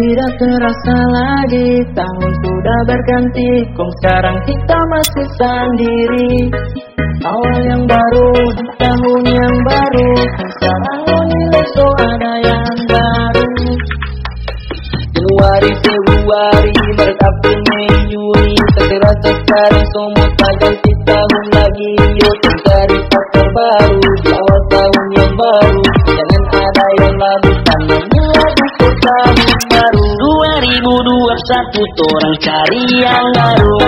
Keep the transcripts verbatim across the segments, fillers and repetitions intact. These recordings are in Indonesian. Tidak terasa lagi tahun sudah berganti, kong sekarang kita masih sendiri. Awal yang baru, tahun yang baru, sekarang ini besok ada yang baru. Januari, Februari, Maret, April, Mei, Juni, tak terasa sekali semua tak ganti tahun lagi. Yuk cari faktor baru di awal tahun yang baru, jangan ada yang lalu tanamnya lagi ke tahun baru. Dua ribu dua puluh satu orang cari yang baru.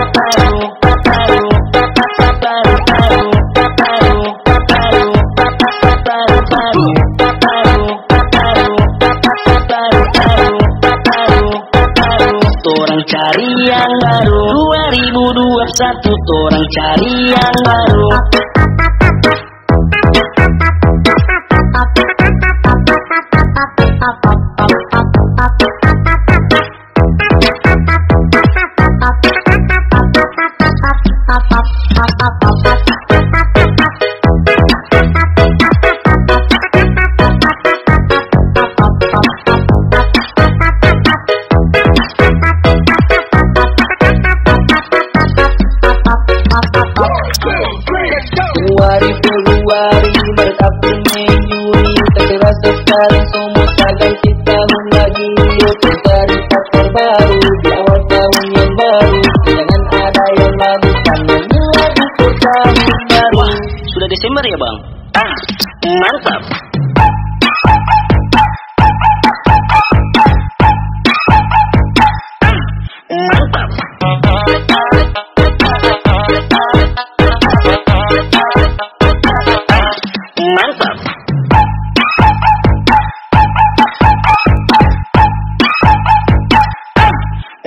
Cari yang baru, dua ribu dua puluh satu orang cari yang baru. Januari, Februari, Maret, April, Mei, Juni, tak terasa sekarang semua tak ganti tahun lagi. Yuk cari faktor baru di awal tahun yang baru, jangan ada yang lalu tanamnya lagi ke tahun baru. Wah, sudah Desember ya bang? Ah, mantap.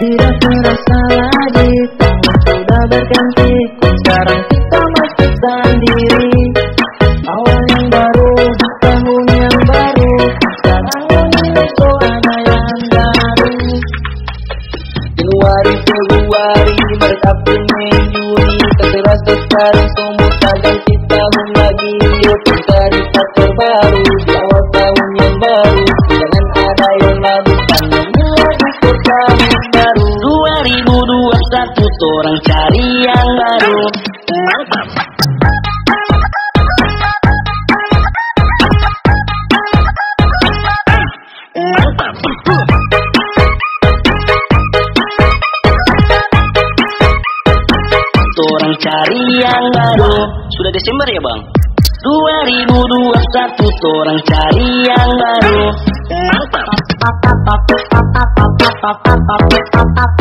Tidak terasa lagi tahun sudah berganti, kok sekarang kita masih sendiri. Awal yang baru, tahun yang baru, sekarang ini besok ada yang baru. Januari, Februari, Maret, April, Mei, Juni, tak terasa sekarang semua tak ganti tahun lagi. Yuk cari faktor baru di awal tahun yang baru, jangan ada yang lalu tanamnya lagi ke tahun baru. dua ribu dua puluh satu orang cari yang baru. Mantap. Mantap. Orang cari yang baru. Sudah Desember ya bang? dua ribu dua puluh satu orang cari yang baru. Mantap.